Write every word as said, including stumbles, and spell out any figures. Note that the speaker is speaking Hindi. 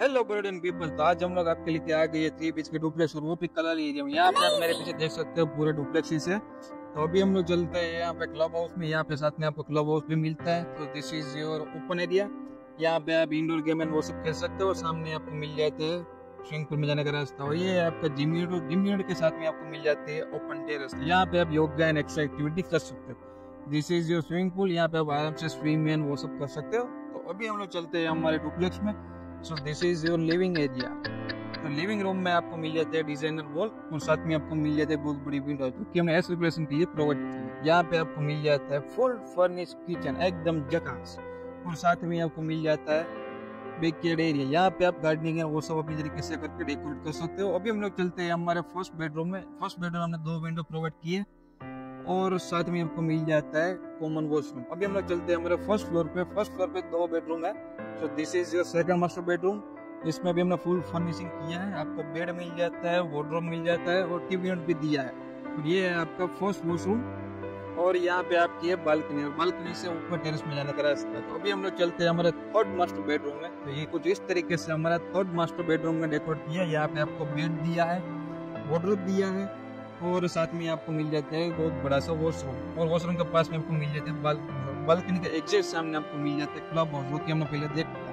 हेलो बर्ड एंड पीपल, तो आज हम लोग आपके लिए आ गए थ्री बीच के डुप्लेक्स और वो भी कलर एरिया में। यहाँ पे आप मेरे पीछे देख सकते हो पूरे डुप्लेक्स ही से। तो अभी हम लोग चलते हैं यहाँ पे क्लब हाउस में। यहाँ पे साथ में आपको क्लब हाउस भी मिलता है। तो this is your open area. यहाँ पे आप इंडोर गेम एंड वो सब खेल सकते हो। और सामने आपको मिल जाते हैं स्विमिंग पूल में जाने का रास्ता। और ये आपका जिम यूनिट, जिम यूनिट के साथ में आपको मिल जाते हैं ओपन टेरेस। यहाँ पे आप योगा एंड एक्स्ट्रा एक्टिविटी कर सकते हो। This is your swimming pool. यहाँ पे आप आराम से स्विम एंड वो सब कर सकते हो। तो अभी हम लोग चलते हैं हमारे डुप्लेक्स में। So this is your living area। तो लिविंग रूम में आपको मिल जाते हैं डिजाइनर वॉल और साथ में आपको मिल जाते हैं बहुत बड़ी विंडो, क्योंकि हमने ऐसे रिप्लेसन के लिए प्रोवाइड की। यहाँ पे आपको मिल जाता है फुल फर्निश किचन, एकदम जकास। और साथ में आपको मिल जाता है बैकयार्ड एरिया। यहाँ पे आप गार्डनिंग वो सब अपनी तरीके से करके डेकोरेट कर सकते हो। अभी हम लोग चलते हैं हमारे फर्स्ट बेडरूम में। फर्स्ट बेडरूम हमने दो विंडो प्रोवाइड किए और साथ में आपको मिल जाता है कॉमन वॉशरूम। अभी हम लोग चलते हैं हमारे फर्स्ट फ्लोर पे। फर्स्ट फ्लोर पे दो बेडरूम है। So this is your second master bedroom. इसमें भी हमने फुल फर्निशिंग किया है। आपको बेड मिल जाता है, वार्डरोब मिल जाता है और टीवी यूनिट भी दिया है। तो ये है आपका फर्स्ट वॉशरूम। और यहाँ पे आपकी है बालकनी, और बालकनी से ऊपर टेरेस में जाने का रास्ता। तो अभी हम लोग चलते हैं हमारे थर्ड मास्टर बेडरूम में। तो ये कुछ इस तरीके से हमारा थर्ड मास्टर बेडरूम में डेकोरेट किया है। यहाँ पे आपको बेड दिया है, वार्डरोब दिया है और साथ में आपको मिल जाता है बहुत बड़ा सा वॉशरूम। और वॉशरूम के पास में आपको मिल जाता है बालकनी। बालकनी के एग्जैक्ट सामने आपको मिल जाता है क्लब हाउस, जो कि हमने पहले देख